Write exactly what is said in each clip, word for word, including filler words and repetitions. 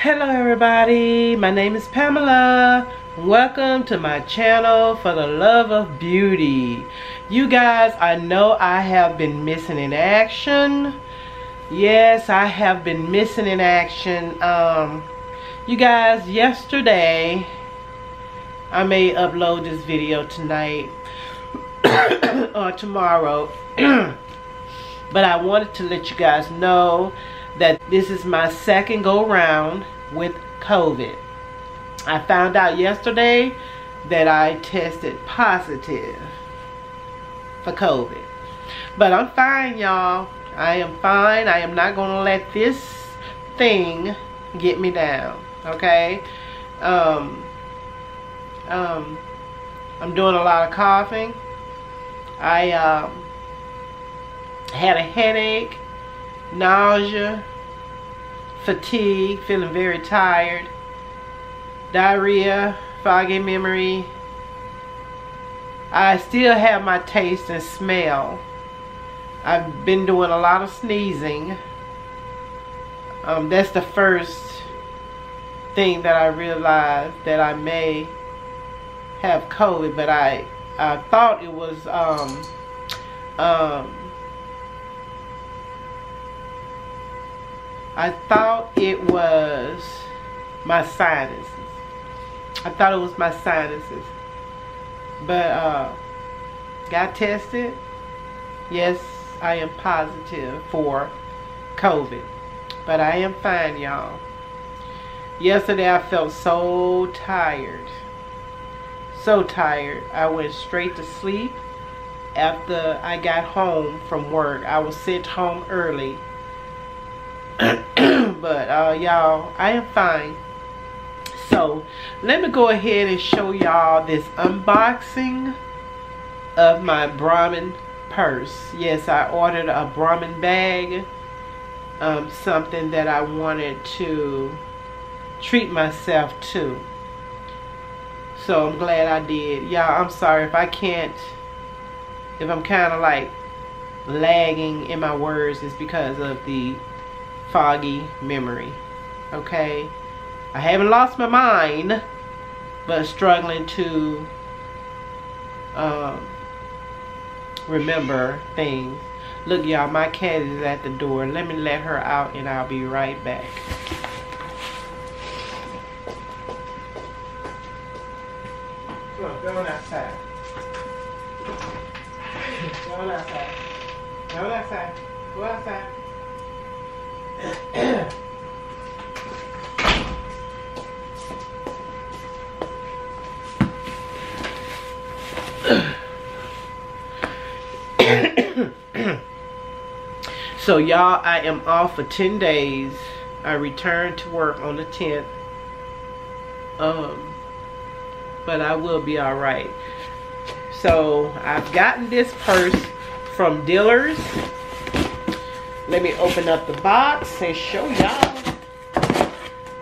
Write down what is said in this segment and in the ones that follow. Hello everybody, my name is Pamela. Welcome to my channel for the love of beauty. You guys, I know I have been missing in action. Yes, I have been missing in action. Um, you guys, yesterday, I may upload this video tonight or tomorrow, but I wanted to let you guys know that this is my second go round with COVID. I found out yesterday that I tested positive for COVID. But I'm fine, y'all. I am fine. I am not gonna let this thing get me down, okay? Um, um, I'm doing a lot of coughing. I um, had a headache, nausea, fatigue, feeling very tired, diarrhea, foggy memory. I still have my taste and smell. I've been doing a lot of sneezing. Um, that's the first thing that I realized that I may have COVID, but I, I thought it was um, um, I thought it was my sinuses. I thought it was my sinuses. But uh, got tested. Yes, I am positive for COVID. But I am fine, y'all. Yesterday I felt so tired. So tired. I went straight to sleep after I got home from work. I was sent home early. But uh, y'all, I am fine. So let me go ahead and show y'all this unboxing of my Brahmin purse. Yes, I ordered a Brahmin bag, um, something that I wanted to treat myself to. So I'm glad I did. Y'all, I'm sorry if I can't, if I'm kind of like lagging in my words, it's because of the foggy memory. Okay, I haven't lost my mind, but struggling to um, remember things. Look, y'all, my cat is at the door. Let me let her out and I'll be right back. Come on, go on outside. Go on outside. Go on outside. Go outside. So y'all, I am off for ten days. I returned to work on the tenth, um, but I will be all right. So I've gotten this purse from Dillards. Let me open up the box and show y'all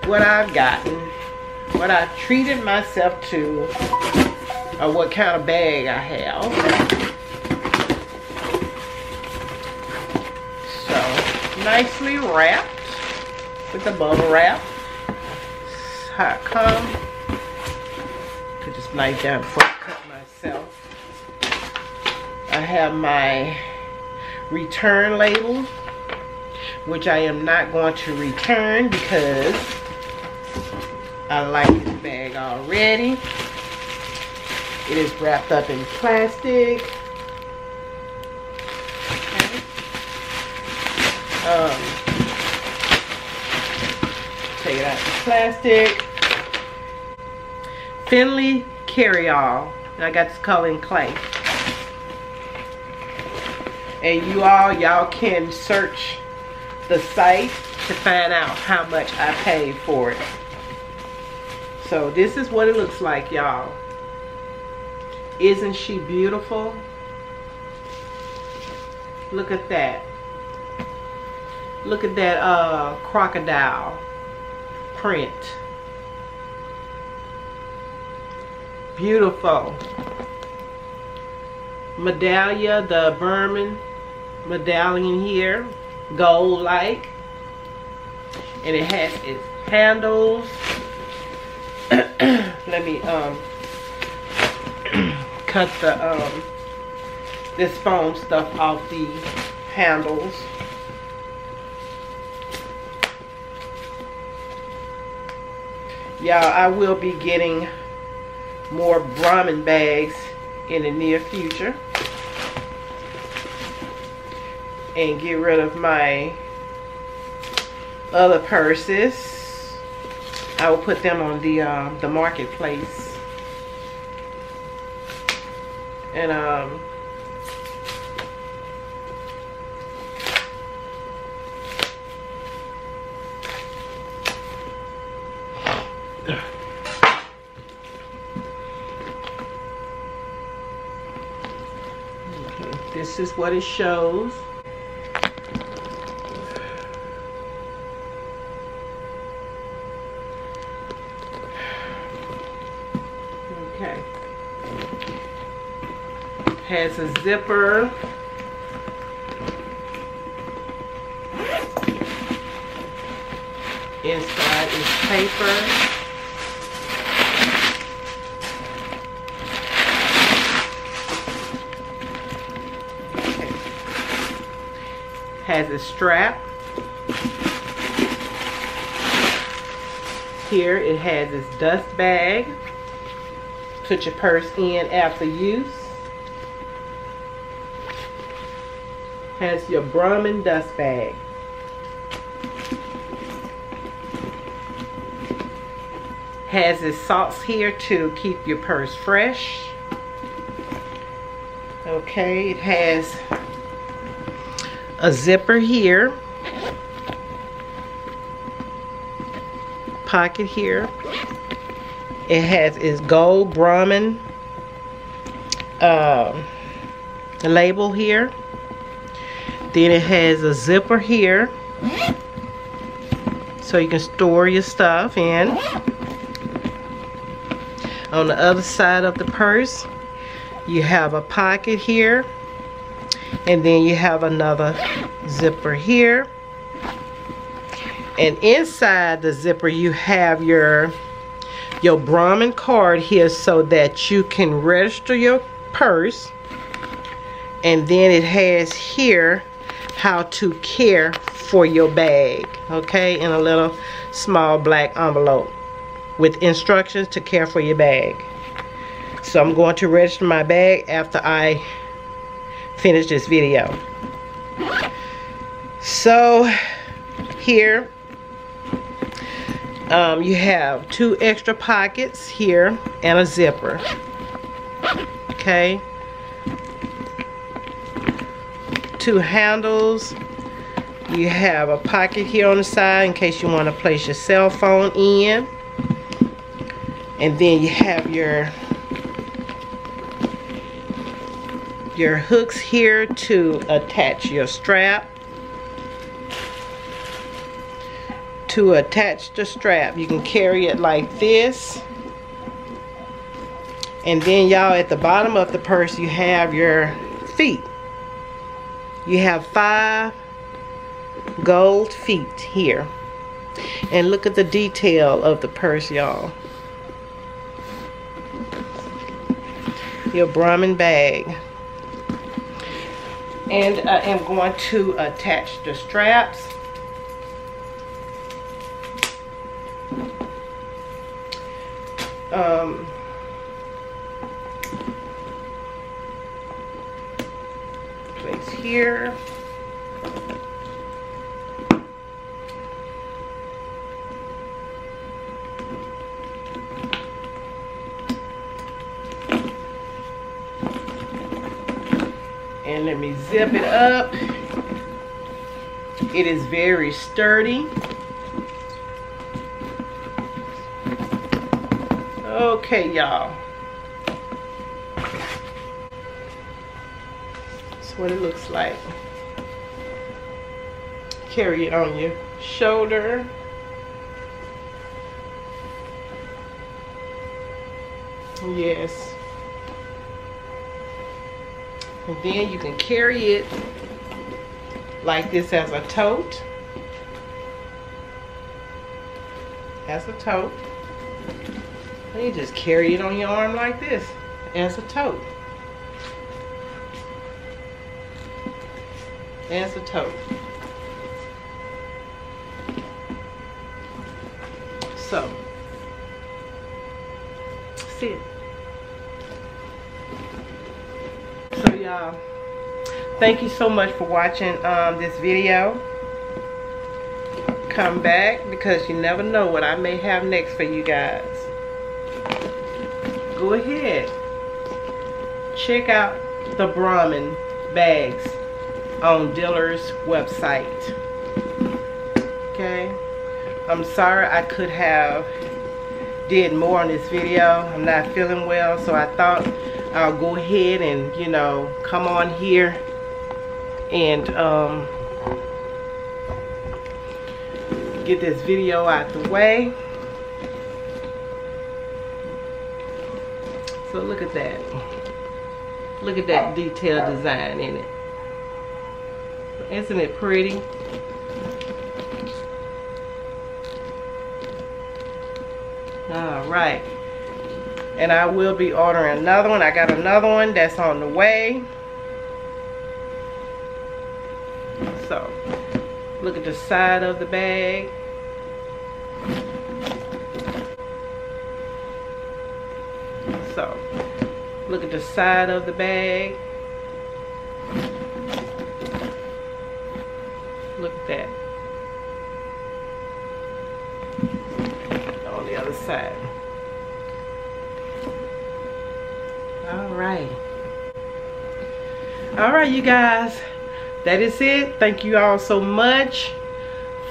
what I've gotten, what I treated myself to, or what kind of bag I have. So, nicely wrapped with the bubble wrap. That's how it comes. Put this knife down before I cut myself. I have my return label, which I am not going to return because I like this bag already. It is wrapped up in plastic. Okay. Um, take it out of the plastic. Finley carry-all. And I got this color in clay. And you all, y'all can search the site to find out how much I paid for it. So this is what it looks like, y'all. Isn't she beautiful? Look at that. Look at that uh, crocodile print. Beautiful. Medallia, the Brahmin medallion here. Gold like, and it has its handles. Let me um cut the um this foam stuff off the handles. Y'all, I will be getting more Brahmin bags in the near future, and get rid of my other purses. I will put them on the um, the marketplace, and um, this is what it shows. Okay. Has a zipper. Inside is paper. Has a strap. Here it has this dust bag. Put your purse in after use. Has your Brahmin dust bag. Has its salts here to keep your purse fresh. Okay, it has a zipper here, pocket here. It has its gold Brahmin uh, label here. Then it has a zipper here, so you can store your stuff in. On the other side of the purse, you have a pocket here. And then you have another zipper here. And inside the zipper you have your your Brahmin card here, so that you can register your purse. And then it has here how to care for your bag, okay, in a little small black envelope with instructions to care for your bag. So I'm going to register my bag after I finish this video. So here um, you have two extra pockets here and a zipper. Okay, two handles. You have a pocket here on the side in case you want to place your cell phone in. And then you have your your hooks here to attach your strap. To attach the strap, you can carry it like this. And then y'all, at the bottom of the purse you have your feet. You have five gold feet here. And look at the detail of the purse, y'all. Your Brahmin bag. And I am going to attach the straps. Um, place here. And let me zip it up. It is very sturdy. Okay, y'all. That's what it looks like. Carry it on your shoulder. Yes. And then you can carry it like this as a tote. as a tote. And you just carry it on your arm like this as a tote. As a tote. So, that's it. So y'all, thank you so much for watching um, this video. Come back, because you never know what I may have next for you guys. Go ahead, check out the Brahmin bags on Dillard's website. Okay, I'm sorry I could have did more on this video. I'm not feeling well, so I thought I'll go ahead and, you know, come on here and um, get this video out the way. So look at that. Look at that detailed design in it. Isn't it pretty? All right. And I will be ordering another one. I got another one that's on the way. So, look at the side of the bag. So, look at the side of the bag. Look at that. On the other side. All right. All right, you guys. That is it. Thank you all so much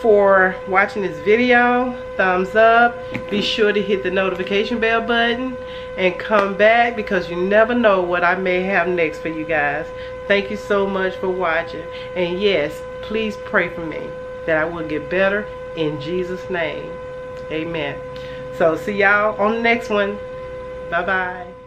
for watching this video. Thumbs up. Be sure to hit the notification bell button and come back, because you never know what I may have next for you guys. Thank you so much for watching. And yes, please pray for me that I will get better in Jesus' name. Amen. So see y'all on the next one. Bye-bye.